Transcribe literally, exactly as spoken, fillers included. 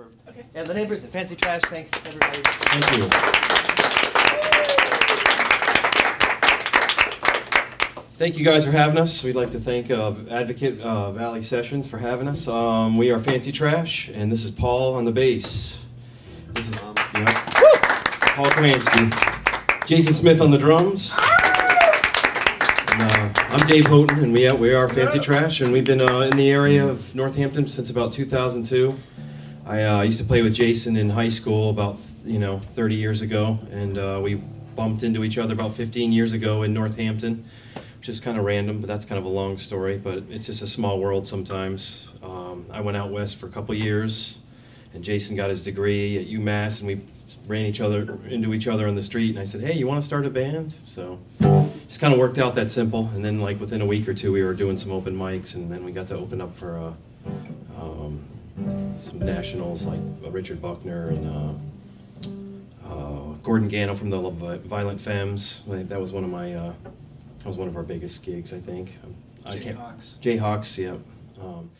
for okay. and the neighbors and Fancy Trash. Thanks, everybody. Thank you. Thank you guys for having us. We'd like to thank uh, Advocate uh, Valley Sessions for having us. Um, we are Fancy Trash, and this is Paul on the bass. This is um, you know, Paul Kransky. Jason Smith on the drums. Uh, I'm Dave Houghton, and we, uh, we are Fancy Trash, and we've been uh, in the area of Northampton since about two thousand two. I uh, used to play with Jason in high school about, you know, thirty years ago, and uh, we bumped into each other about fifteen years ago in Northampton, which is kind of random, but that's kind of a long story, but it's just a small world sometimes. Um, I went out west for a couple years, and Jason got his degree at UMass, and we ran each other into each other on the street, and I said, hey, you want to start a band? So just kind of worked out that simple, and then like within a week or two we were doing some open mics, and then we got to open up for uh, um, some nationals like Richard Buckner and uh, uh, Gordon Gano from the Violent Femmes. That was one of my uh, that was one of our biggest gigs, I think. Jayhawks. Jayhawks, yeah. Um,